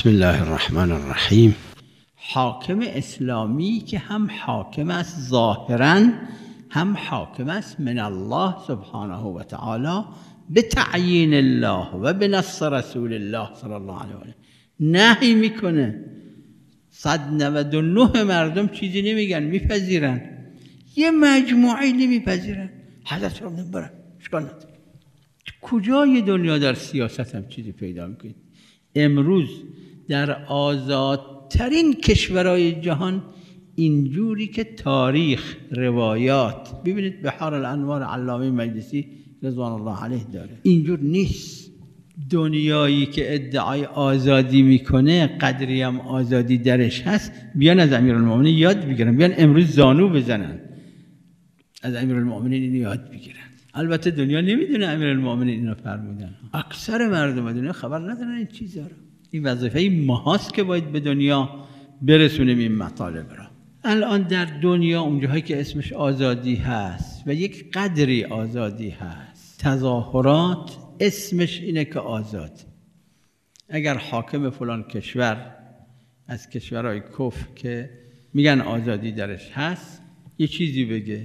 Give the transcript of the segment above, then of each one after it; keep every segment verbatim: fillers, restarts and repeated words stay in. بسم الله الرحمن الرحیم. حاکم اسلامی که هم حاکم است ظاهراً، هم حاکم است من الله سبحانه و تعالی به تعیین الله و به نص رسول الله صلی الله علیه و آله. نهی میکنه. صد و نود و نه مردم چیزی نمیگن، میپذیرن. یه مجموعه نمیپذیرن. حضرت رو نبره. اشکال نداره. کجای دنیا در سیاست هم چیزی پیدا میکنید؟ امروز در آزادترین کشورهای جهان اینجوری که تاریخ، روایات، ببینید بحار الانوار علامه مجلسی رضوان الله علیه داره، اینجور نیست. دنیایی که ادعای آزادی میکنه، قدری هم آزادی درش هست، بیان از امیرالمومنین یاد بگیرن، بیان امروز زانو بزنن، از امیرالمومنین یاد بگیرن. البته دنیا نمیدونه امیرالمومنین اینو فرمودن، اکثر مردم دنیا خبر ندارن این چیزا رو. این وظیفه ماهاست که باید به دنیا برسونیم این مطالب را. الان در دنیا اونجاهایی که اسمش آزادی هست و یک قدری آزادی هست، تظاهرات اسمش اینه که آزاد. اگر حاکم فلان کشور از کشورهای کفر که میگن آزادی درش هست یه چیزی بگه،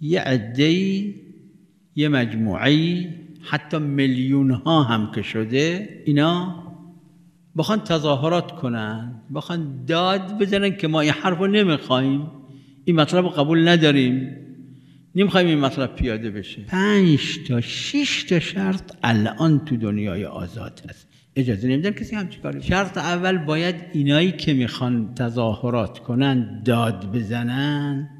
یه عده‌ای، یه مجموعه‌ای، حتی میلیون‌ها هم که شده، اینا بخوان تظاهرات کنن، بخوان داد بزنن که ما این حرف رو نمیخواییم، این مطلب رو قبول نداریم، نمیخواییم این مطلب پیاده بشه. پنج تا شش تا شرط الان تو دنیای آزاد هست، اجازه نمیدن کسی همچی کاری. شرط اول، باید اینایی که میخوان تظاهرات کنن، داد بزنن،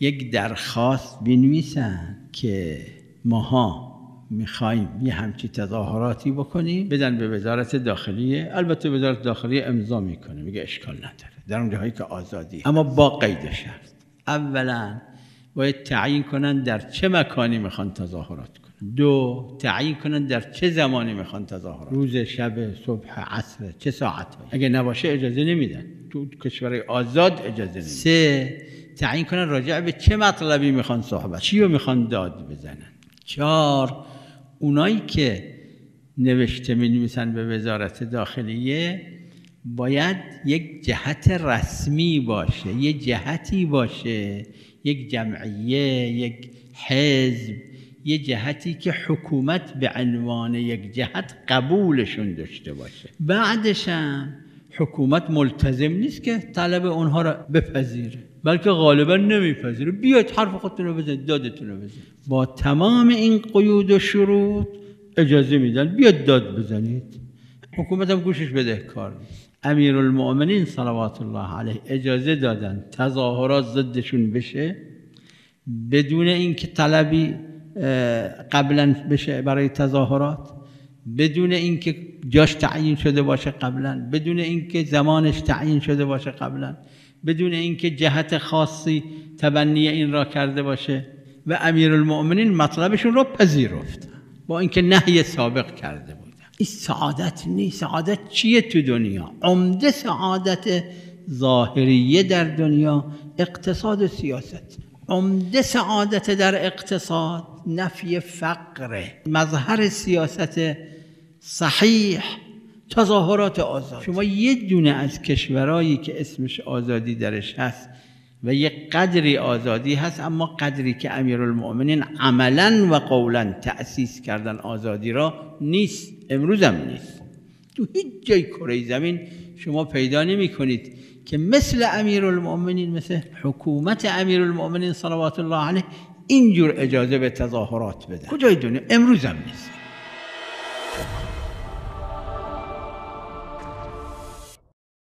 یک درخواست بنویسن که ماها میخواییم یه همچی تظاهراتی بکنیم، بدن به وزارت داخلیه. البته وزارت داخلیه امضا میکنه، میگه اشکال نداره در اون جاهایی که آزادی، اما با قید شرط. اولا باید تعیین کنن در چه مکانی میخوان تظاهرات کنن. دو، تعیین کنن در چه زمانی میخوان تظاهرات، روز، شب، صبح، عصر، چه ساعت ها. اگه نباشه اجازه نمیدن، تو کشورهای آزاد اجازه نمیدن. سه، تعیین کنن راجع به چه مطلبی میخوان صحبت، چی رو میخوان داد بزنن. چهار، اونایی که نوشته می‌نویسن به وزارت داخلیه باید یک جهت رسمی باشه، یک جهتی باشه، یک جمعیه، یک حزب، یک جهتی که حکومت به عنوان یک جهت قبولشون داشته باشه. بعدش هم حکومت ملتزم نیست که طلب اونها را بپذیره، بلکه غالبا نمیپذیره. بیاید حرف خودتون رو بزنید، دادتون رو بزنید. با تمام این قیود و شروط اجازه میدن بیاید داد بزنید. حکومت هم گوشش بدهکار نیست. امیرالمومنین صلوات الله علیه اجازه دادن تظاهرات ضدشون بشه بدون اینکه طلبی قبلا بشه برای تظاهرات، بدون اینکه جاش تعیین شده باشه قبلا، بدون اینکه زمانش تعیین شده باشه قبلا، بدون اینکه جهت خاصی تبنی این را کرده باشه. و امیرالمومنین مطلبشون رو پذیرفت با اینکه نهی سابق کرده بودن. این سعادت نیست. سعادت چیه تو دنیا؟ عمده سعادت ظاهریه در دنیا اقتصاد و سیاست. عمده سعادت در اقتصاد نفی فقره، مظهر سیاست صحیح تظاهرات آزاد. شما یه دونه از کشورایی که اسمش آزادی درش هست و یه قدری آزادی هست، اما قدری که امیرالمومنین عملا و قولا تأسیس کردن آزادی را نیست، امروز هم نیست. تو هیچ جای کره زمین شما پیدا نمی کنید که مثل امیرالمومنین، مثل حکومت امیرالمومنین صلوات الله علیه، اینجور اجازه به تظاهرات بده. کجای دنیا؟ امروز هم نیست.